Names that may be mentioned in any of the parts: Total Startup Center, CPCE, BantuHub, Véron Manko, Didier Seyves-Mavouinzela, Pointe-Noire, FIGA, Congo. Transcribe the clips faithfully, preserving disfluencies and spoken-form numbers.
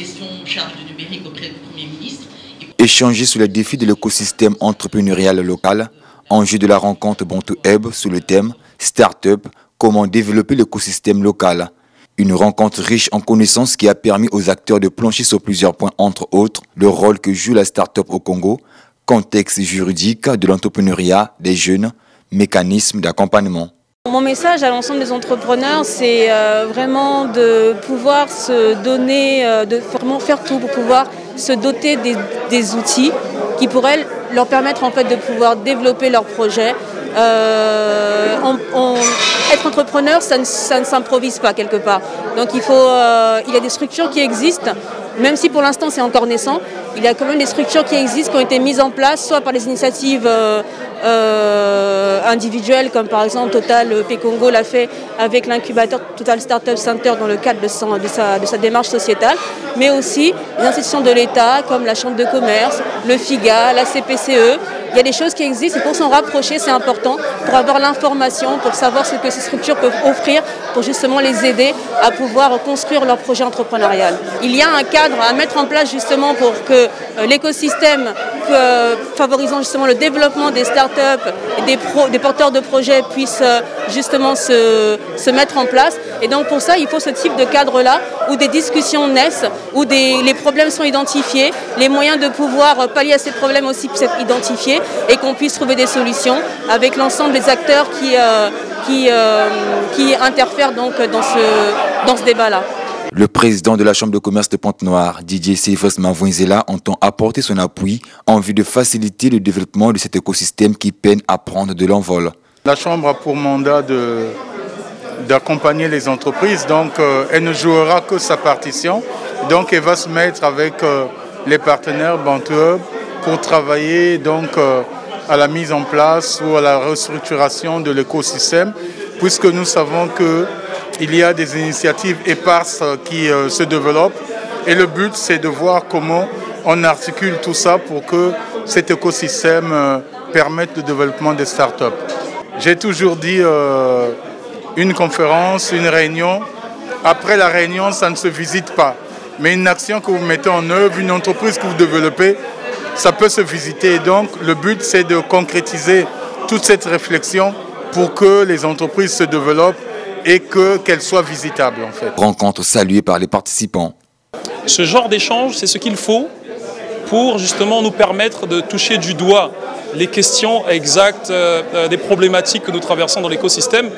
question charge de numérique auprès du Premier ministre. Échanger sur les défis de l'écosystème entrepreneurial local, enjeu de la rencontre BantuHub sur le thème « Start-up, comment développer l'écosystème local ». Une rencontre riche en connaissances qui a permis aux acteurs de plancher sur plusieurs points, entre autres le rôle que joue la start-up au Congo, contexte juridique de l'entrepreneuriat des jeunes, mécanismes d'accompagnement. Mon message à l'ensemble des entrepreneurs, c'est vraiment de pouvoir se donner, de vraiment faire tout pour pouvoir se doter des, des outils qui pourraient leur permettre en fait de pouvoir développer leurs projets. Euh, on, on, être entrepreneur, ça ne, ça ne s'improvise pas quelque part. Donc il faut, euh, il y a des structures qui existent, même si pour l'instant c'est encore naissant, il y a quand même des structures qui existent, qui ont été mises en place, soit par des initiatives euh, euh, individuelles, comme par exemple Total, P Congo l'a fait avec l'incubateur Total Startup Center dans le cadre de, son, de, sa, de sa démarche sociétale, mais aussi les institutions de l'État, comme la Chambre de commerce, le FIGA, la C P C E. Il y a des choses qui existent et pour s'en rapprocher, c'est important pour avoir l'information, pour savoir ce que ces structures peuvent offrir, pour justement les aider à pouvoir construire leur projet entrepreneurial. Il y a un cadre à mettre en place justement pour que l'écosystème favorisant justement le développement des startups et des, pro, des porteurs de projets puisse justement se, se mettre en place. Et donc pour ça, il faut ce type de cadre-là où des discussions naissent, où des, les problèmes sont identifiés, les moyens de pouvoir pallier à ces problèmes aussi puissent être identifiés, et qu'on puisse trouver des solutions avec l'ensemble des acteurs qui, euh, qui, euh, qui interfèrent donc dans ce, dans ce débat-là. Le président de la Chambre de commerce de Pointe-Noire, Didier Seyves-Mavouinzela, entend apporter son appui en vue de faciliter le développement de cet écosystème qui peine à prendre de l'envol. La Chambre a pour mandat de, d'accompagner les entreprises, donc euh, elle ne jouera que sa partition. Donc elle va se mettre avec euh, les partenaires BantuHub pour travailler donc euh, à la mise en place ou à la restructuration de l'écosystème, puisque nous savons qu'il y a des initiatives éparses qui euh, se développent et le but c'est de voir comment on articule tout ça pour que cet écosystème euh, permette le développement des startups. J'ai toujours dit euh, une conférence, une réunion, après la réunion ça ne se visite pas, mais une action que vous mettez en œuvre, une entreprise que vous développez, ça peut se visiter. Donc le but c'est de concrétiser toute cette réflexion pour que les entreprises se développent et que qu'elles soient visitables en fait. Rencontre saluée par les participants. Ce genre d'échange, c'est ce qu'il faut pour justement nous permettre de toucher du doigt les questions exactes euh, des problématiques que nous traversons dans l'écosystème.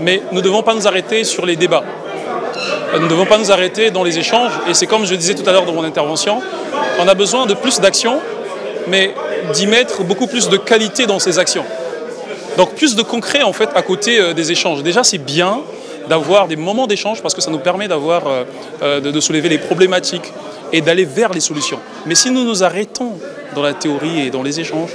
Mais nous ne devons pas nous arrêter sur les débats. Nous ne devons pas nous arrêter dans les échanges. Et c'est comme je disais tout à l'heure dans mon intervention, on a besoin de plus d'actions, mais d'y mettre beaucoup plus de qualité dans ces actions. Donc plus de concret en fait à côté des échanges. Déjà c'est bien d'avoir des moments d'échange parce que ça nous permet d'avoir, euh, de, de soulever les problématiques et d'aller vers les solutions. Mais si nous nous arrêtons dans la théorie et dans les échanges,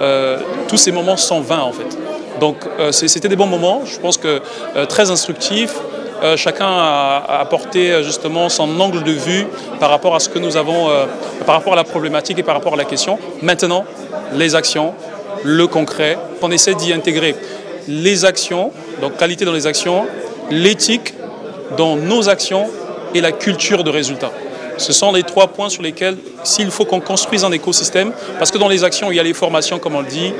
euh, tous ces moments sont vains en fait. Donc euh, c'était des bons moments, je pense que euh, très instructifs. Euh, chacun a apporté justement son angle de vue par rapport à ce que nous avons, euh, par rapport à la problématique et par rapport à la question. Maintenant, les actions, le concret, on essaie d'y intégrer les actions, donc qualité dans les actions, l'éthique dans nos actions et la culture de résultat. Ce sont les trois points sur lesquels, s'il faut qu'on construise un écosystème, parce que dans les actions, il y a les formations, comme on le dit,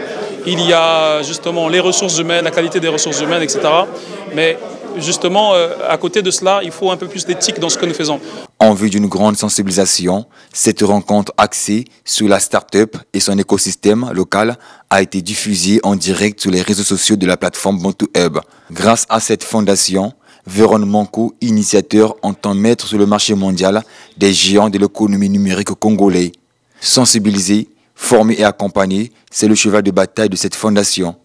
il y a justement les ressources humaines, la qualité des ressources humaines, et cetera. Mais justement, euh, à côté de cela, il faut un peu plus d'éthique dans ce que nous faisons. En vue d'une grande sensibilisation, cette rencontre axée sur la start-up et son écosystème local a été diffusée en direct sur les réseaux sociaux de la plateforme BantuHub. Grâce à cette fondation, Véron Manko, initiateur, entend mettre sur le marché mondial des géants de l'économie numérique congolais. Sensibiliser, former et accompagner, c'est le cheval de bataille de cette fondation.